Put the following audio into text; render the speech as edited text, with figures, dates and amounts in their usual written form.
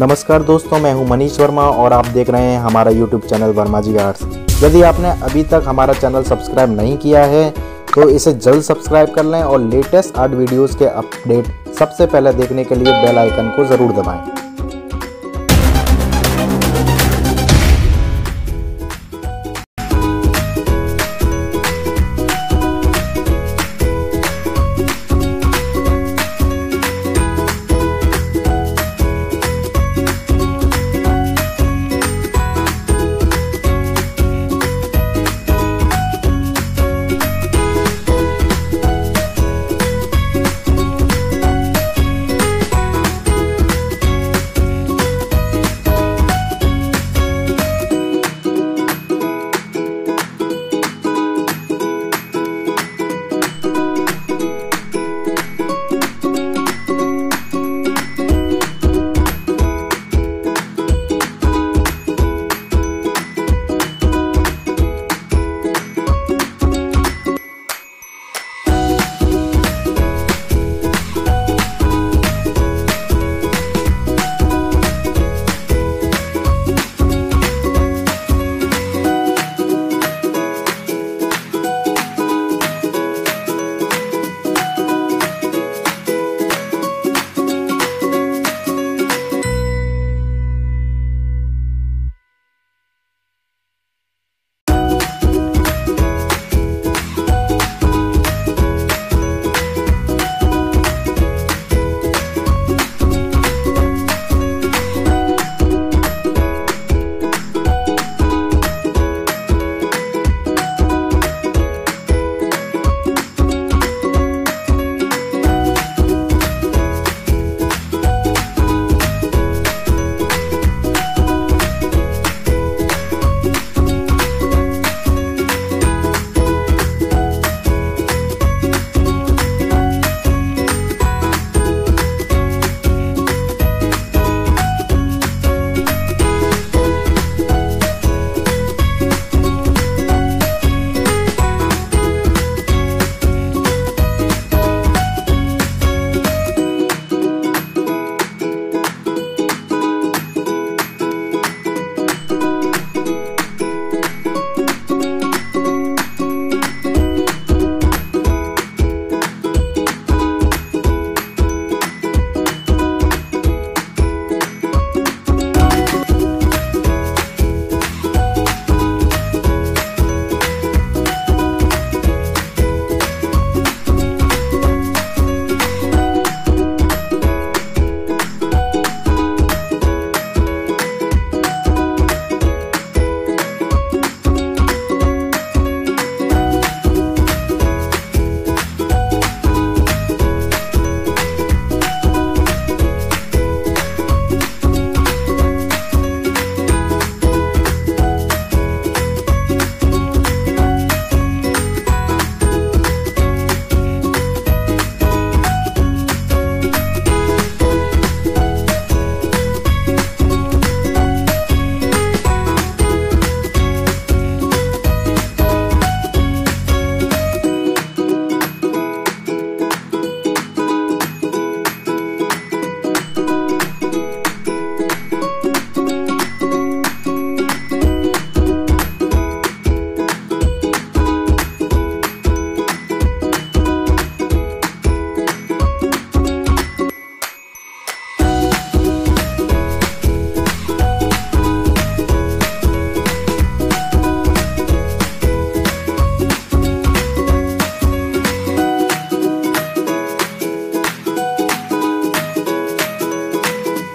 नमस्कार दोस्तों, मैं हूं मनीष वर्मा और आप देख रहे हैं हमारा YouTube चैनल वर्माजी आर्ट्स। यदि आपने अभी तक हमारा चैनल सब्सक्राइब नहीं किया है तो इसे जल्द सब्सक्राइब कर लें और लेटेस्ट आर्ट वीडियोस के अपडेट सबसे पहले देखने के लिए बेल आइकन को ज़रूर दबाएं।